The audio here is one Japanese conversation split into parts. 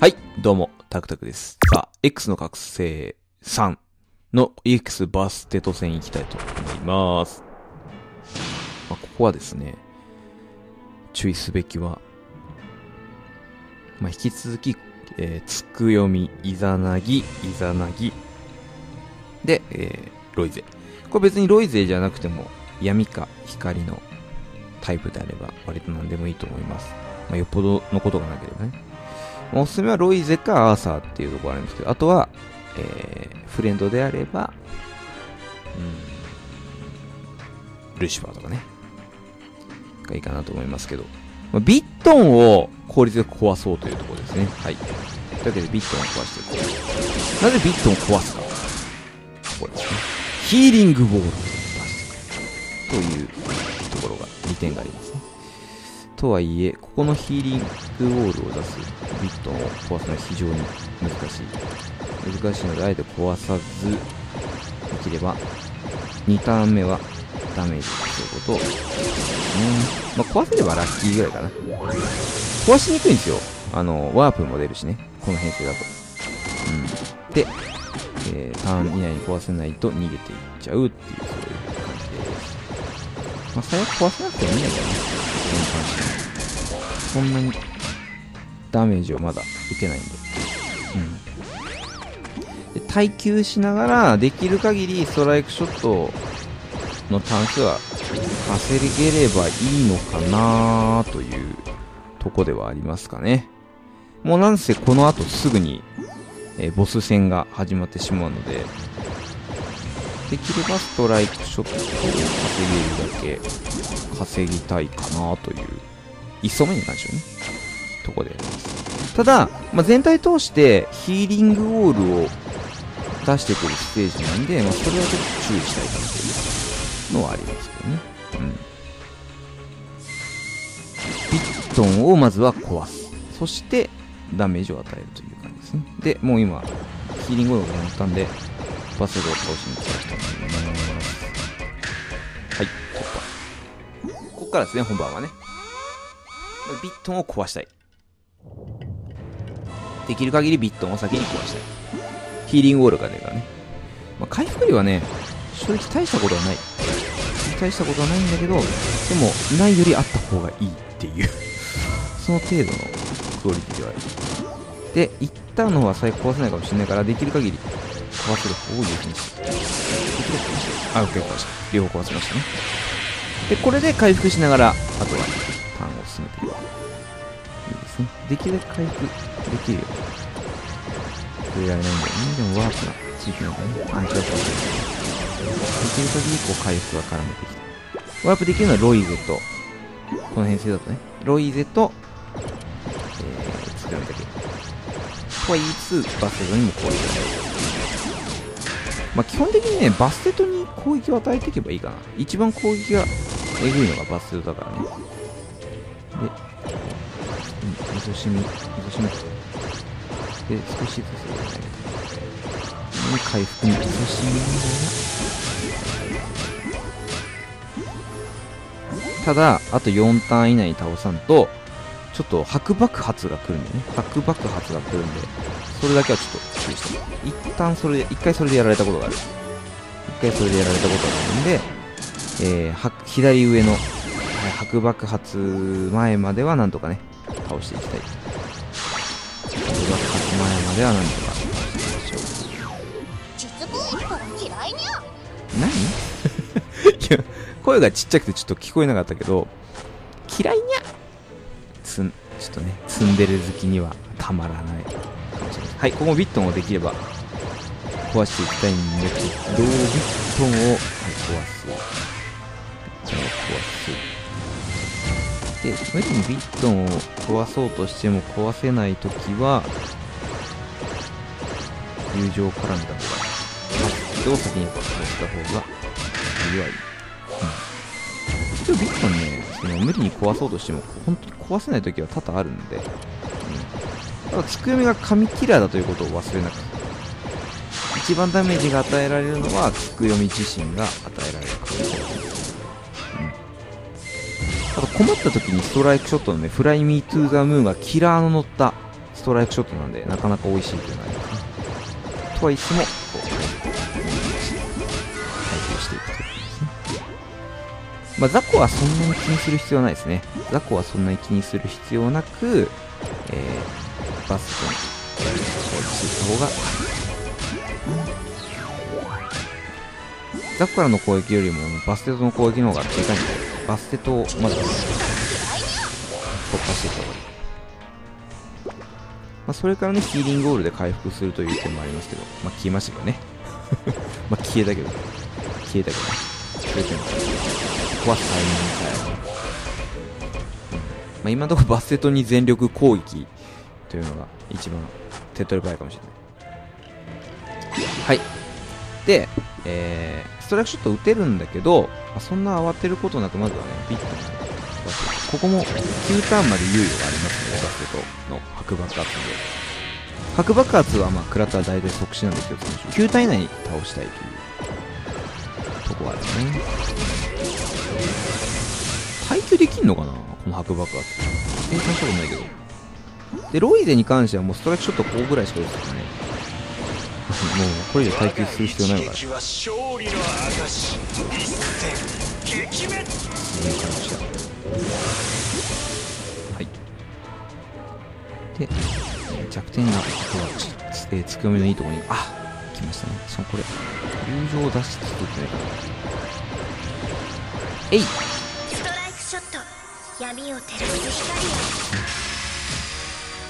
はい、どうも、タクタクです。さあ、X の覚醒3の EX バステト戦行きたいと思います。まあ、ここはですね、注意すべきは、まあ、引き続き、つくよみ、イザナギ、で、ロイゼ。これ別にロイゼじゃなくても、闇か光のタイプであれば、割と何でもいいと思います。まあ、よっぽどのことがなければね。おすすめはロイゼかアーサーっていうところあるんですけど、あとは、フレンドであれば、ルシファーとかね、がいいかなと思いますけど、まあ、ビットンを効率よく壊そうというところですね。はい。というわけでビットンを壊していこう。なぜビットンを壊すか。これですね。ヒーリングボールを出す。というところが2点がありますね。とはいえ、ここのヒーリングボールを出すビットンを壊すのは非常に難しいので、あえて壊さず、できれば2ターン目はダメージということを、まあ、壊せればラッキーぐらいかな。壊しにくいんですよ。ワープも出るしね、この編成だと。で、ターン以内に壊せないと逃げていっちゃうっていう、そういう感じです。まあ、最悪壊せなくてもいいんだけどね。そんなにダメージをまだ受けないんで。で、耐久しながら、できる限りストライクショットのターン数は稼げればいいのかなというとこではありますかね。もうなんせこの後すぐに、ボス戦が始まってしまうので、できればストライクショットを稼げるだけ稼ぎたいかなという、一層目に関してはね、とこでやります。ただ、まあ、全体通してヒーリングウォールを出してくるステージなんで、まあ、それはちょっと注意したいかなというのはありますけどね。ビットンをまずは壊す。そして、ダメージを与えるという感じですね。で、もう今、ヒーリングウォールが乗ったんで、バスルを倒しに行きたいと思います。はい、突破。ここからですね、本番はね。ビットンを壊したい。できる限りビットンを先に壊したい。ヒーリングウォールがねえからね。まあ、回復量はね、正直大したことはない。大したことはないんだけど、でも、ないよりあった方がいいっていう、その程度のクオリティではある。で、一旦の方は最後壊せないかもしれないから、できる限り、壊せる方を優先して。あ、OK、壊した。両方壊せましたね。で、これで回復しながら、あとはターンを進めていく。いいですね。できるだけ回復できるよ。触れられないんだよね。でもワープがついてるのかね。アンチワープがついてる。できる限りこう回復が絡めてきた。ワープできるのはロイゼと、この編成だとね。ロイゼと、作られたけど。ここは E2 バステトにも攻撃がない。まあ基本的にね、バステトに攻撃を与えていけばいいかな。一番攻撃がえぐいのがバステトだからね。で、いとしみ。で、少しずつ回復にいとしみな。ただ、あと4ターン以内に倒さんと、ちょっと白爆発が来るんでね。白爆発が来るんで、それだけはちょっと注意して。一回それでやられたことがある。んで、左上の白爆発前まではなんとかね、倒していきたい。白爆発前まではなんとか倒していきましょう。何いや、声がちっちゃくてちょっと聞こえなかったけど、嫌いにゃちょっとね、ツンデレ好きにはたまらないかもしれない。はい、ここもビットンをできれば壊していきたいんだけど、ビットンを、はい、壊す。で、無理にビットンを壊そうとしても壊せないときは、友情を絡んだ方が、バスケを先に壊した方が、いわゆる。でもビットンね、無理に壊そうとしても、本当に壊せないときは多々あるんで、ただ、つくよみが神キラーだということを忘れなくて、一番ダメージが与えられるのは、つくよみ自身が与えられる可能性があります。あと、困ったときにストライクショットのね、フライミートゥーザムーンがキラーの乗ったストライクショットなんでなかなか美味しいというのがありますね。とはいつもこう配球していくということですね。まあ、ザコはそんなに気にする必要はないですね。ザコはそんなに気にする必要なく、バストンしていった方が、ザコからの攻撃よりもバステトの攻撃の方がでかいんで、バステトをまず突破していった方がいい。まあ、それからね、ヒーリングオールで回復するという点もありますけど、まあ、消えましたけどね。まあ、消えたけど。消えたけど。そういう点もあります。ここは最難関。まあ、今のところバステトに全力攻撃というのが一番手っ取り早いかもしれない。はい。で、ストライクショット打てるんだけど、まあ、そんな慌てることなく、まずはね、ビッと。ここも9ターンまで猶予がありますので、バスケットの核爆発で。核爆発はまあ食らったら大体即死なんですけど、9ターン以内に倒したいというところはあるね。耐久できんのかな、この核爆発。大したことないけど。で、ロイデに関してはもうストライクショット5ぐらいしか打つからね。もうこれ以上耐久する必要ないから。はい。で、弱点がここはつくよみのいいところに、あ、来ましたね。しかもこれ友情を出して作ってないから。えい。ストライクショット、闇を照らす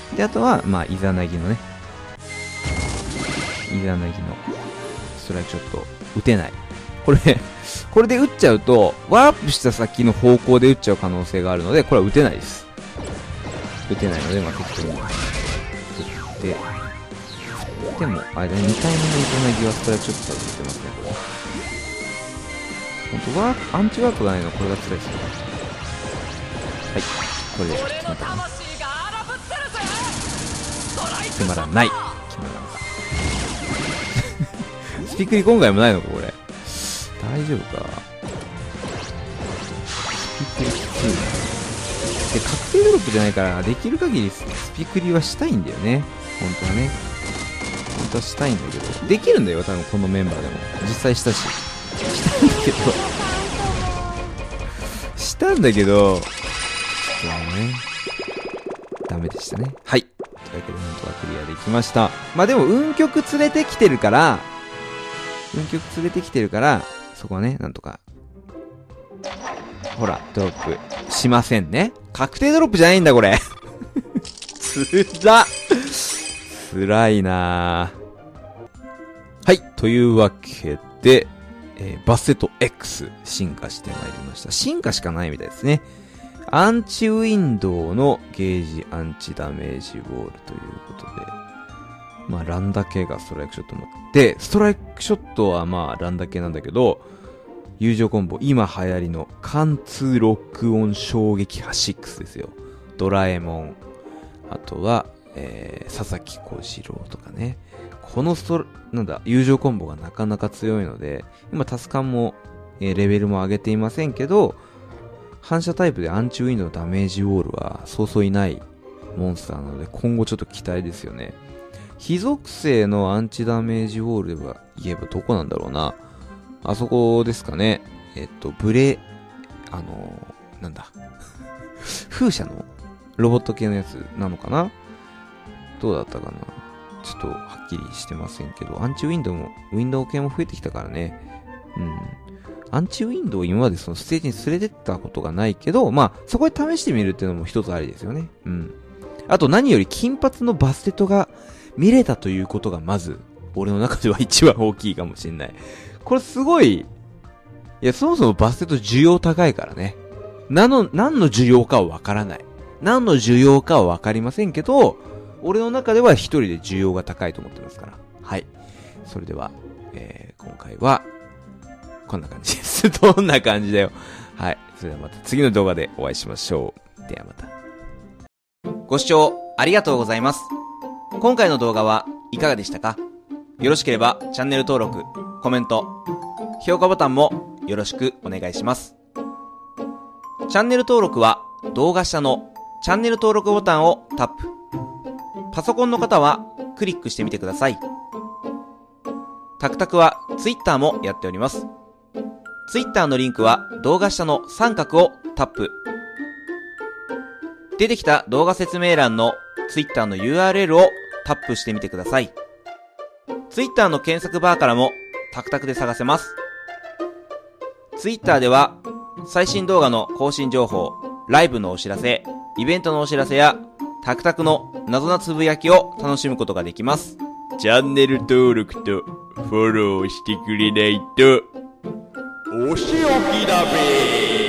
光。で、あとはまあイザナギのね、イザナギのストライクショット打てない。これで打っちゃうと、ワープした先の方向で打っちゃう可能性があるので、これは打てないです。打てないので、まあ、適当に打って、でも、あれだね、2回目のイザナギはストライクショットから打ってますね、これ。ほんと、アンチワープがないの、これが辛いですね。はい、これで決まったね。決まらない。決まらなかった。スピクリ今回もないのか、これ。大丈夫か。スピクリきついな。で、確定ドロップじゃないから、できる限りスピクリはしたいんだよね。本当はね。本当はしたいんだけど。できるんだよ、多分このメンバーでも。実際したし。したんだけど。したんだけど、ね、ダメでしたね。はい。というわけで、本当はクリアできました。まあでも、運極連れてきてるから、そこはね、なんとか。ほら、ドロップしませんね。確定ドロップじゃないんだ、これ。つらいなぁ。はい、というわけで、バステト X 進化してまいりました。進化しかないみたいですね。アンチウィンドウのゲージアンチダメージウォールということで。まあ、ランダ系がストライクショットもあって、ストライクショットはまあ、ランダ系なんだけど、友情コンボ、今流行りの貫通ロックオン衝撃波6ですよ。ドラえもん。あとは、佐々木小次郎とかね。このなんだ、友情コンボがなかなか強いので、今タスカンも、レベルも上げていませんけど、反射タイプでアンチウィンドのダメージウォールはそうそういないモンスターなので、今後ちょっと期待ですよね。非属性のアンチダメージウォールで言えばどこなんだろうな。あそこですかね。なんだ。風車のロボット系のやつなのかな？どうだったかな？ちょっとはっきりしてませんけど、アンチウィンドウ系も増えてきたからね。うん。アンチウィンドウ今までそのステージに連れてったことがないけど、まあ、そこで試してみるっていうのも一つありですよね。うん。あと何より金髪のバステトが、見れたということがまず、俺の中では一番大きいかもしんない。これすごい、いや、そもそもバステト需要高いからね。何の需要かはわからない。何の需要かはわかりませんけど、俺の中では一人で需要が高いと思ってますから。はい。それでは、今回は、こんな感じです。どんな感じだよ。はい。それではまた次の動画でお会いしましょう。ではまた。ご視聴ありがとうございます。今回の動画はいかがでしたか？よろしければチャンネル登録、コメント、評価ボタンもよろしくお願いします。チャンネル登録は動画下のチャンネル登録ボタンをタップ。パソコンの方はクリックしてみてください。タクタクは Twitter もやっております。Twitter のリンクは動画下の三角をタップ。出てきた動画説明欄の Twitter の URL をタップしてみてください。Twitter の検索バーからもタクタクで探せます。Twitter では最新動画の更新情報、ライブのお知らせ、イベントのお知らせやタクタクの謎なつぶやきを楽しむことができます。チャンネル登録とフォローしてくれないとお仕置きだべ。